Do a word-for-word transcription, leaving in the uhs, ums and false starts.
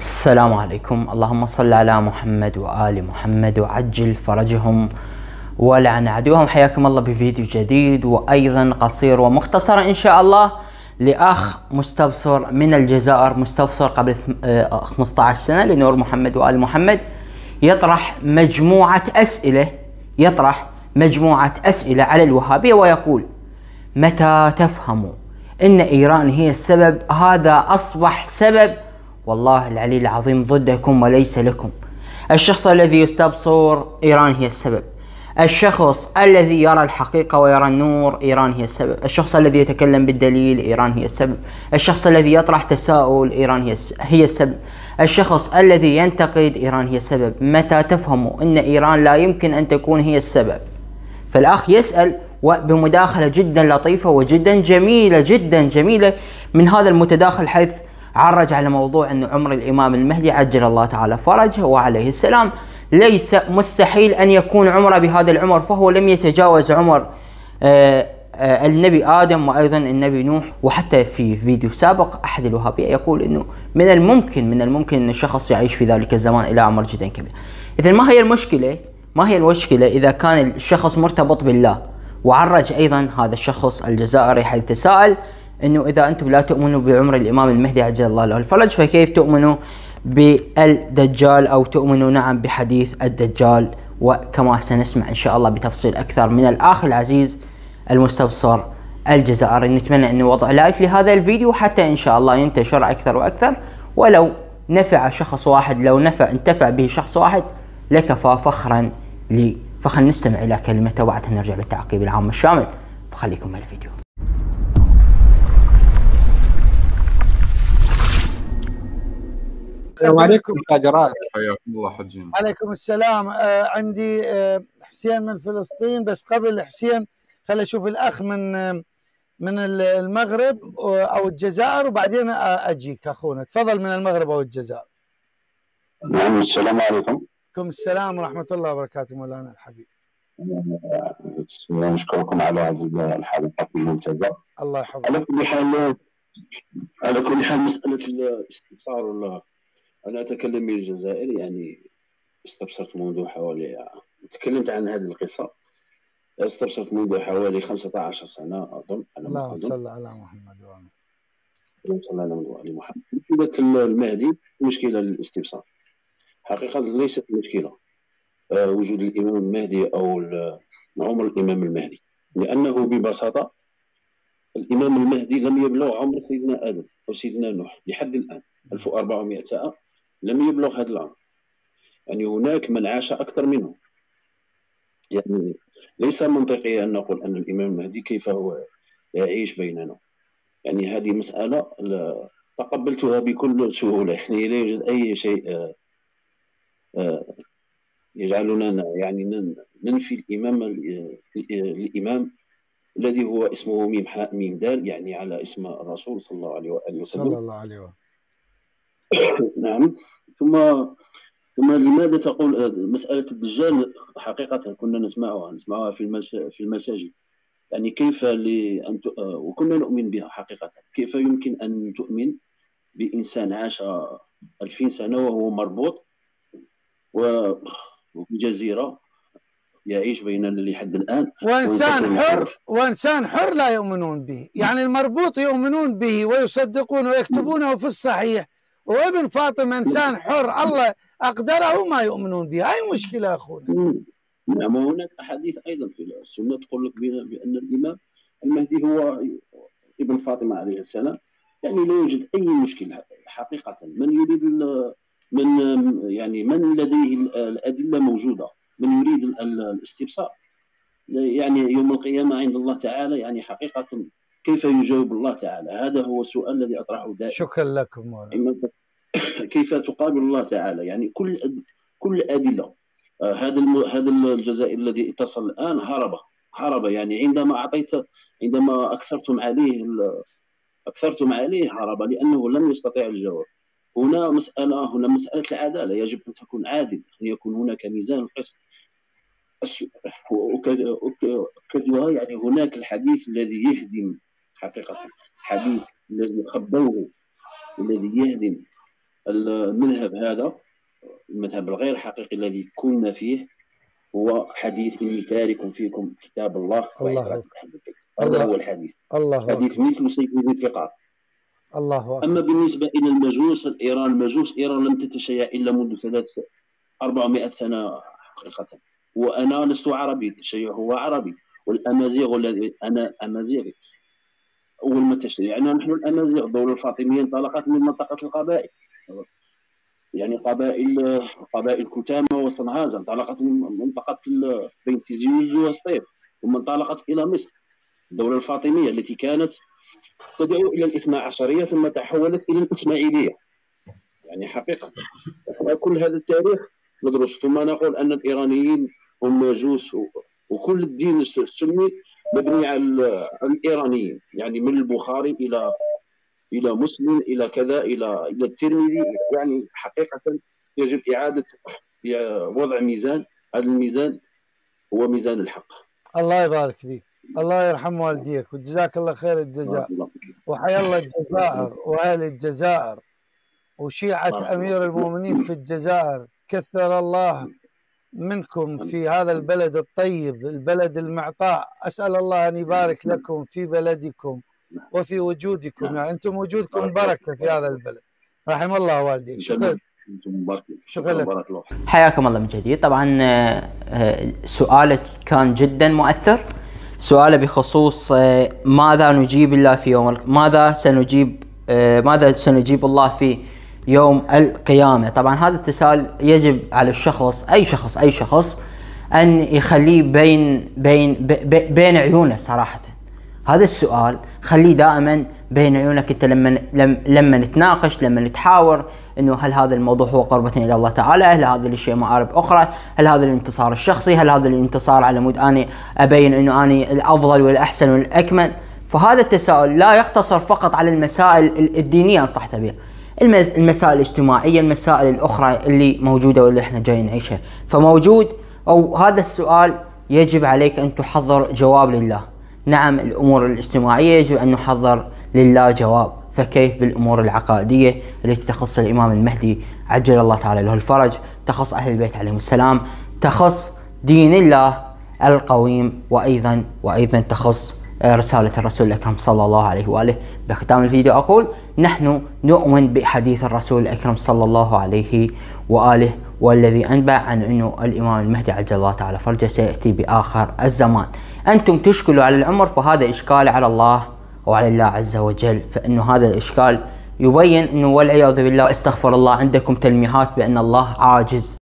السلام عليكم. اللهم صل على محمد وآل محمد وعجل فرجهم ولعن عدوهم. حياكم الله بفيديو جديد وأيضا قصير ومختصر إن شاء الله لأخ مستبصر من الجزائر، مستبصر قبل خمسة عشر سنة لنور محمد وآل محمد، يطرح مجموعة أسئلة يطرح مجموعة أسئلة على الوهابية ويقول: متى تفهم إن إيران هي السبب؟ هذا أصبح سبب والله العلي العظيم ضدكم وليس لكم. الشخص الذي يستبصر إيران هي السبب، الشخص الذي يرى الحقيقة ويرى النور إيران هي السبب، الشخص الذي يتكلم بالدليل إيران هي السبب، الشخص الذي يطرح تساؤل إيران هي السبب، الشخص الذي ينتقد إيران هي السبب. متى تفهموا أن إيران لا يمكن أن تكون هي السبب؟ فالأخ يسأل وبمداخلة جدا لطيفة وجدا جميلة جدا جميلة من هذا المتداخل، حيث عرج على موضوع أن عمر الإمام المهدي عجل الله تعالى فرجه وعليه السلام ليس مستحيل أن يكون عمره بهذا العمر، فهو لم يتجاوز عمر آآ آآ النبي آدم وأيضا النبي نوح. وحتى في فيديو سابق أحد الوهابية يقول أنه من الممكن من الممكن أن الشخص يعيش في ذلك الزمان إلى عمر جدا كبير. إذن ما هي المشكلة؟ ما هي المشكلة إذا كان الشخص مرتبط بالله؟ وعرج أيضا هذا الشخص الجزائري حيث تساءل أنه إذا أنتم لا تؤمنوا بعمر الإمام المهدي عجل الله له الفرج فكيف تؤمنوا بالدجال أو تؤمنوا نعم بحديث الدجال؟ وكما سنسمع إن شاء الله بتفصيل أكثر من الأخ العزيز المستبصر الجزائري. نتمنى أن وضع لايك لهذا الفيديو حتى إن شاء الله ينتشر أكثر وأكثر، ولو نفع شخص واحد لو نفع انتفع به شخص واحد لكفى فخرا لي. فخلنا نستمع إلى كلمته وبعدها نرجع بالتعقيب العام الشامل، فخليكم مع الفيديو. السلام عليكم. حياكم الله حجين. عليكم السلام. آه عندي آه حسين من فلسطين، بس قبل حسين خلينا نشوف الاخ من آه من المغرب او الجزائر وبعدين آه اجيك اخونا. تفضل من المغرب او الجزائر. نعم السلام عليكم. عليكم السلام ورحمه الله وبركاته مولانا الحبيب. نشكركم على هذه الحلقه الممتازه. الله يحفظك. على كل حال على كل حال مساله الاستفسار ولا أنا أتكلم من الجزائر، يعني استبصرت منذ حوالي تكلمت عن هذه القصة استبصرت منذ حوالي خمسة عشر سنة أظن. الله صلى على محمد وعلى اللهم صل على محمد. مشكلة المهدي مشكلة الاستبصار حقيقة ليست مشكلة أه وجود الإمام المهدي أو عمر الإمام المهدي، لأنه ببساطة الإمام المهدي لم يبلغ عمر سيدنا آدم أو سيدنا نوح لحد الآن ألف وأربعمائة سنة، لم يبلغ هذا العمر. يعني هناك من عاش أكثر منه، يعني ليس منطقي أن نقول أن الإمام المهدي كيف هو يعيش بيننا. يعني هذه مسألة تقبلتها بكل سهولة، يعني لا يوجد أي شيء يجعلنا يعني ننفي الإمام الإمام الذي هو اسمه ميم حاء ميم دال، يعني على اسم الرسول صلى الله عليه وآله وسلم. صلى الله عليه وسلم. نعم. ثم ثم لماذا تقول مسألة الدجال؟ حقيقة كنا نسمعها نسمعها في المس... في المساجد، يعني كيف لأن ت... وكنا نؤمن بها حقيقة. كيف يمكن أن تؤمن بإنسان عاش ألفين سنة وهو مربوط و... وفي جزيرة يعيش بيننا لحد الآن، وإنسان حر وإنسان حر لا يؤمنون به. يعني المربوط يؤمنون به ويصدقون ويكتبونه في الصحيح، وابن فاطمة إنسان حر الله أقدره ما يؤمنون به. هاي المشكلة أخونا. نعم. وهناك أحاديث أيضا في السنة تقول لك بأن الإمام المهدي هو ابن فاطمة عليه السلام، يعني لا يوجد أي مشكلة حقيقة. من يريد من يعني من لديه الأدلة موجودة، من يريد الاستبصار يعني يوم القيامة عند الله تعالى، يعني حقيقة كيف يجاوب الله تعالى؟ هذا هو السؤال الذي أطرحه دائما. شكرا لكم مولانا. كيف تقابل الله تعالى؟ يعني كل أد... كل أدلة. آه هذا الم... هذا الجزائر الذي اتصل الآن هرب هرب، يعني عندما أعطيت عندما أكثرتم عليه ال... أكثرتم عليه هرب لأنه لم يستطيع الجواب. هنا مسألة هنا مسألة العدالة، يجب أن تكون عادل، أن يكون هناك ميزان قسط. وأكدها يعني هناك الحديث الذي يهدم حقيقة، حديث الذي خبوه الذي يهدم المذهب هذا، المذهب الغير حقيقي الذي كنا فيه، هو حديث إني تارك فيكم كتاب الله وإحراق أهل البيت. هذا هو الحديث، الله حديث مثل سيف ذي الفقار. الله. أما بالنسبة إلى المجوس الإيران، المجوس إيران لم تتشيع إلا منذ ثلاث أربعمائة سنة حقيقة. وأنا لست عربي، التشيع هو عربي، والأمازيغ الذي أنا أمازيغي أول ما تشيع، يعني نحن الأمازيغ. الدولة الفاطمية انطلقت من منطقة القبائل، يعني قبائل قبائل كتامة وصنهاجة، انطلقت من منطقة بين تيزيوز وسطيف، ثم انطلقت إلى مصر. الدولة الفاطمية التي كانت تدعو إلى الاثنى عشرية ثم تحولت إلى الإسماعيلية، يعني حقيقة كل هذا التاريخ ندرس. ثم نقول أن الإيرانيين هم مجوس، وكل الدين السني مبني على الإيرانيين، يعني من البخاري إلى إلى مسلم إلى كذا إلى إلى الترمذي. يعني حقيقة يجب إعادة وضع ميزان، هذا الميزان هو ميزان الحق. الله يبارك فيك، الله يرحم والديك، وجزاك الله خير الجزاء، وحيا الله الجزائر وأهل الجزائر وشيعة أمير المؤمنين في الجزائر. كثر الله منكم في هذا البلد الطيب، البلد المعطاء. أسأل الله أن يبارك لكم في بلدكم وفي وجودكم، يعني أنتم وجودكم بركة في هذا البلد. رحم الله والديك، شكرا. شكرا لك، حياكم الله من جديد. طبعا سؤالك كان جدا مؤثر، سؤاله بخصوص ماذا نجيب الله في يوم ال... ماذا سنجيب ماذا سنجيب الله في يوم القيامة. طبعا هذا التساؤل يجب على الشخص، أي شخص أي شخص أن يخليه بين بين بين, بين عيونه صراحة. هذا السؤال خليه دائما بين عيونك انت لما لما نتناقش، لما نتحاور، انه هل هذا الموضوع هو قربة الى الله تعالى؟ هل هذا الشيء مآرب اخرى؟ هل هذا الانتصار الشخصي؟ هل هذا الانتصار على مود اني ابين انه اني الافضل والاحسن والاكمل؟ فهذا التساؤل لا يقتصر فقط على المسائل الدينية، انصح بها المسائل الاجتماعية، المسائل الاخرى اللي موجودة واللي احنا جايين نعيشها. فموجود او هذا السؤال يجب عليك ان تحضر جواب لله. نعم الأمور الاجتماعية يجب أن نحضر لله جواب، فكيف بالأمور العقائدية التي تخص الإمام المهدي عجل الله تعالى له الفرج، تخص أهل البيت عليهم السلام، تخص دين الله القويم، وأيضا وأيضا تخص رسالة الرسول الأكرم صلى الله عليه وآله. بختام الفيديو أقول نحن نؤمن بحديث الرسول الأكرم صلى الله عليه وآله، والذي أنبأ عن أنه الإمام المهدي عجل الله تعالى فرجه سيأتي بآخر الزمان. أنتم تشكلوا على العمر، فهذا إشكال على الله وعلى الله عز وجل، فإنه هذا الإشكال يبين أنه والعياذ بالله استغفر الله عندكم تلميحات بأن الله عاجز.